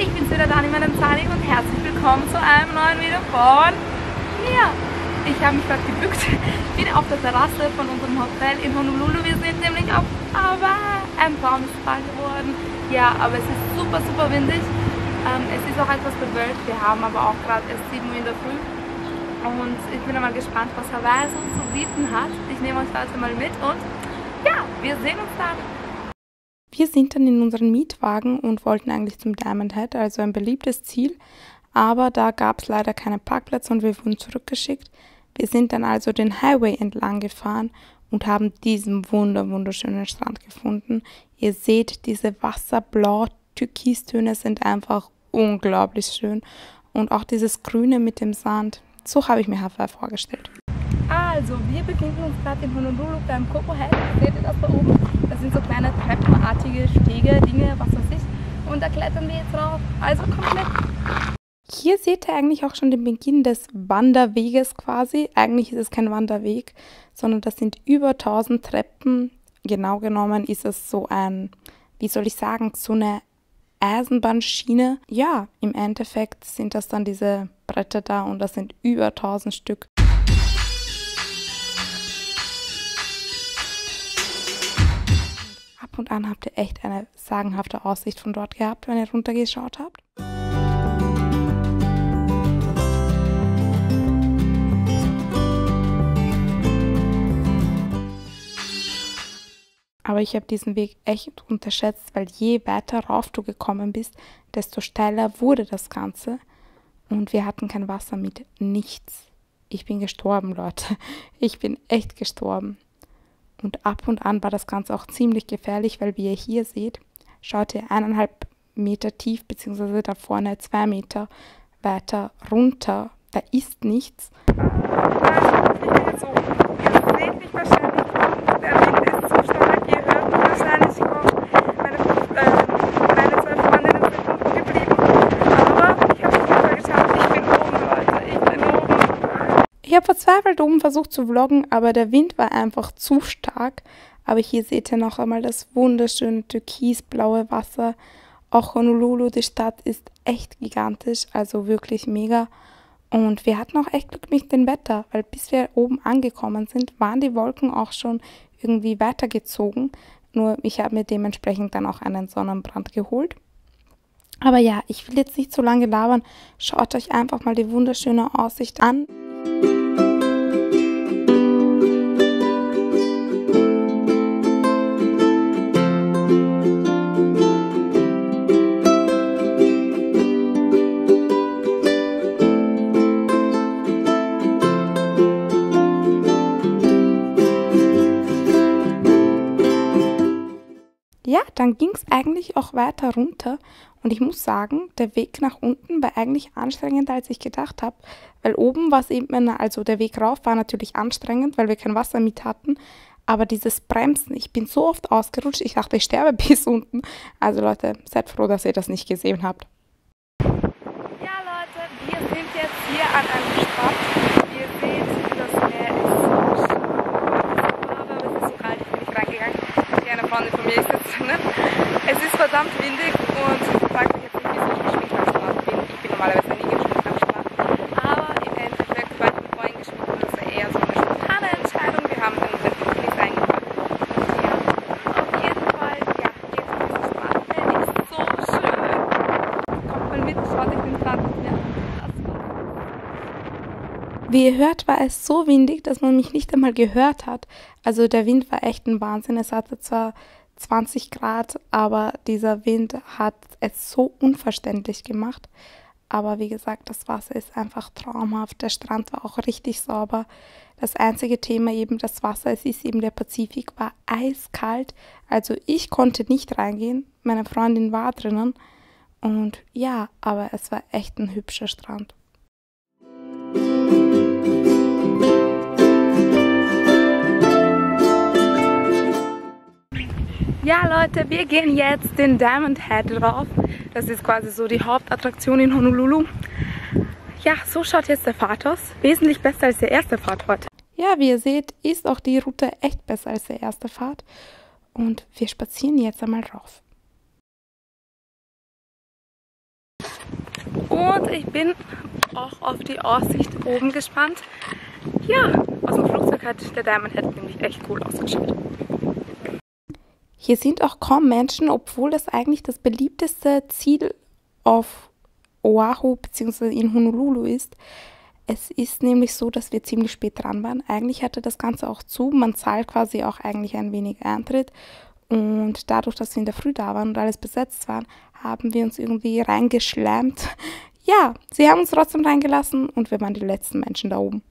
ich bin's wieder, Dani Mananzani, und herzlich willkommen zu einem neuen Video von mir. Ich habe mich gerade gebückt, bin auf der Terrasse von unserem Hotel in Honolulu. Wir sind nämlich auf Hawaii. Ein Baum ist frei geworden. Ja, aber es ist super, super windig. Es ist auch etwas bewölkt. Wir haben aber auch gerade erst 7 Uhr in der Früh. Und ich bin einmal gespannt, was Hawaii so zu bieten hat. Ich nehme euch da also mal mit und ja, wir sehen uns dann. Wir sind dann in unseren Mietwagen und wollten eigentlich zum Diamond Head, also ein beliebtes Ziel, aber da gab es leider keinen Parkplatz und wir wurden zurückgeschickt. Wir sind dann also den Highway entlang gefahren und haben diesen wunderschönen Strand gefunden. Ihr seht, diese Wasserblau-Türkistöne sind einfach unglaublich schön und auch dieses Grüne mit dem Sand, so habe ich mir Hawaii vorgestellt. Also, wir befinden uns gerade in Honolulu beim Koko Head. Seht ihr das da oben? Das sind so kleine treppenartige Stege, Dinge, was weiß ich. Und da klettern wir jetzt drauf. Also kommt mit! Hier seht ihr eigentlich auch schon den Beginn des Wanderweges quasi. Eigentlich ist es kein Wanderweg, sondern das sind über 1000 Treppen. Genau genommen ist es so ein, wie soll ich sagen, so eine Eisenbahnschiene. Ja, im Endeffekt sind das dann diese Bretter da und das sind über 1000 Stück. Ab und an habt ihr echt eine sagenhafte Aussicht von dort gehabt, wenn ihr runtergeschaut habt. Aber ich habe diesen Weg echt unterschätzt, weil je weiter rauf du gekommen bist, desto steiler wurde das Ganze. Und wir hatten kein Wasser mit, nichts. Ich bin gestorben, Leute. Ich bin echt gestorben. Und ab und an war das Ganze auch ziemlich gefährlich, weil wie ihr hier seht, schaut ihr 1,5 Meter tief, beziehungsweise da vorne 2 Meter weiter runter. Da ist nichts. Also, ihr seht mich wahrscheinlich, der Wind ist so stark, ihr hört mich wahrscheinlich kaum. Meine 2 Freundinnen sind unten geblieben, aber ich habe es super geschafft. Ich bin oben, Leute, ich bin oben. Ich habe verzweifelt oben versucht zu vloggen, aber der Wind war einfach zu stark. Aber hier seht ihr noch einmal das wunderschöne türkisblaue Wasser. Auch Honolulu, die Stadt, ist echt gigantisch, also wirklich mega. Und wir hatten auch echt Glück mit dem Wetter, weil bis wir oben angekommen sind, waren die Wolken auch schon irgendwie weitergezogen. Nur ich habe mir dementsprechend dann auch einen Sonnenbrand geholt. Aber ja, ich will jetzt nicht so lange labern. Schaut euch einfach mal die wunderschöne Aussicht an. Ja, dann ging es eigentlich auch weiter runter und ich muss sagen, der Weg nach unten war eigentlich anstrengender, als ich gedacht habe, weil oben war es eben, also der Weg rauf war natürlich anstrengend, weil wir kein Wasser mit hatten, aber dieses Bremsen, ich bin so oft ausgerutscht, ich dachte, ich sterbe bis unten. Also Leute, seid froh, dass ihr das nicht gesehen habt. Ja Leute, wir sind jetzt hier an einem Strand. Ihr seht, das Meer ist so schön, aber es ist so kalt, ich bin nicht reingegangen. Eine Freundin von mir ist jetzt drinnen. Es ist verdammt windig und ich frage mich jetzt nicht, wieso ich geschminkt am Strand bin. Ich bin normalerweise nie geschminkt am Strand. Aber im Endeffekt, weil ich mich vorhin geschminkt habe, das war eher so eine spontane Entscheidung. Wir haben dann den Flug nicht eingepackt. Ja, auf jeden Fall, ja, jetzt ist das Strand. Der ist so schön. Kommt mal mit, schaut euch den Strand. Ja, das war's. Wie ihr hört, war es so windig, dass man mich nicht einmal gehört hat. Also der Wind war echt ein Wahnsinn. Es hatte zwar 20 Grad, aber dieser Wind hat es so unverständlich gemacht. Aber wie gesagt, das Wasser ist einfach traumhaft. Der Strand war auch richtig sauber. Das einzige Thema eben das Wasser, es ist eben der Pazifik, war eiskalt. Also ich konnte nicht reingehen. Meine Freundin war drinnen. Und ja, aber es war echt ein hübscher Strand. Ja Leute, wir gehen jetzt den Diamond Head rauf. Das ist quasi so die Hauptattraktion in Honolulu. Ja, so schaut jetzt der Pfad aus. Wesentlich besser als der erste Pfad heute. Ja, wie ihr seht, ist auch die Route echt besser als der erste Pfad. Und wir spazieren jetzt einmal rauf. und ich bin auch auf die Aussicht oben gespannt. Ja, aus dem Flugzeug hat der Diamond Head nämlich echt cool ausgeschaut. Hier sind auch kaum Menschen, obwohl das eigentlich das beliebteste Ziel auf Oahu bzw. in Honolulu ist. Es ist nämlich so, dass wir ziemlich spät dran waren. Eigentlich hatte das Ganze auch zu. Man zahlt quasi auch eigentlich ein wenig Eintritt. Und dadurch, dass wir in der Früh da waren und alles besetzt waren, haben wir uns irgendwie reingeschleimt. Ja, sie haben uns trotzdem reingelassen und wir waren die letzten Menschen da oben.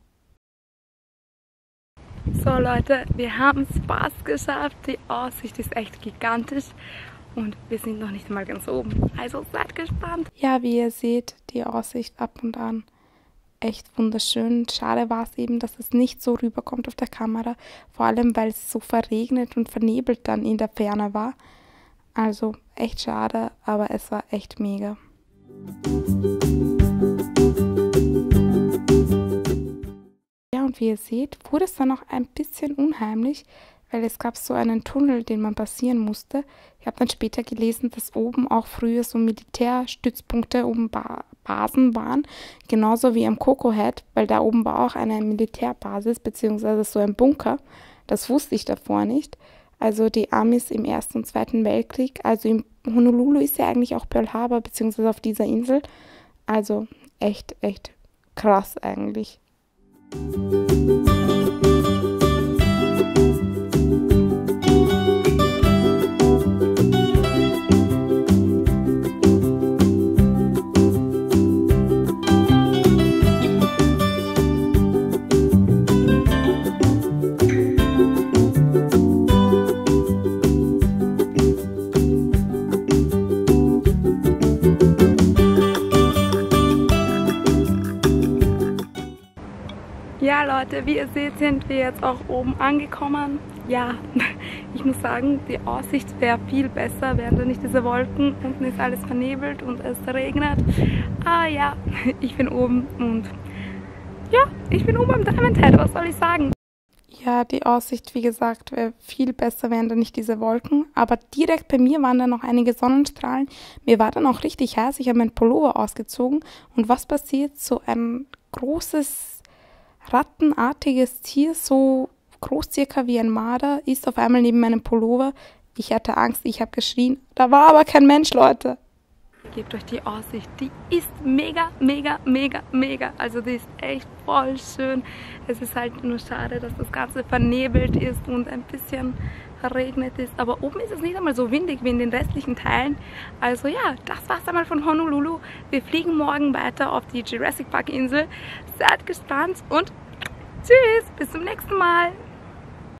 So Leute, wir haben es fast geschafft. Die Aussicht ist echt gigantisch. Und wir sind noch nicht mal ganz oben. Also seid gespannt. Ja, wie ihr seht, die Aussicht ab und an. Echt wunderschön. Schade war es eben, dass es nicht so rüberkommt auf der Kamera. Vor allem, weil es so verregnet und vernebelt dann in der Ferne war. Also echt schade, aber es war echt mega. Ja, und wie ihr seht, wurde es dann auch ein bisschen unheimlich, weil es gab so einen Tunnel, den man passieren musste. Ich habe dann später gelesen, dass oben auch früher so Militärstützpunkte oben Basen waren, genauso wie am Koko Head, weil da oben war auch eine Militärbasis bzw. so ein Bunker. Das wusste ich davor nicht. Also die Amis im Ersten und Zweiten Weltkrieg, also in Honolulu ist ja eigentlich auch Pearl Harbor bzw. auf dieser Insel. Also echt krass eigentlich. Ja Leute, wie ihr seht, sind wir jetzt auch oben angekommen. Ja, ich muss sagen, die Aussicht wäre viel besser, wären da nicht diese Wolken. Unten ist alles vernebelt und es regnet. Ah ja, ich bin oben und ja, ich bin oben am Diamond Head, was soll ich sagen? Ja, die Aussicht, wie gesagt, wäre viel besser, wären da nicht diese Wolken. Aber direkt bei mir waren da noch einige Sonnenstrahlen. Mir war dann auch richtig heiß, ich habe meinen Pullover ausgezogen. Und was passiert? So ein großes rattenartiges Tier, so groß circa wie ein Marder, ist auf einmal neben meinem Pullover. Ich hatte Angst, ich habe geschrien. Da war aber kein Mensch, Leute. Gebt euch die Aussicht. Die ist mega. Also die ist echt voll schön. Es ist halt nur schade, dass das Ganze vernebelt ist und ein bisschen verregnet ist. Aber oben ist es nicht einmal so windig wie in den restlichen Teilen. Also ja, das war's einmal von Honolulu. Wir fliegen morgen weiter auf die Jurassic Park Insel. Seid gespannt und tschüss, bis zum nächsten Mal.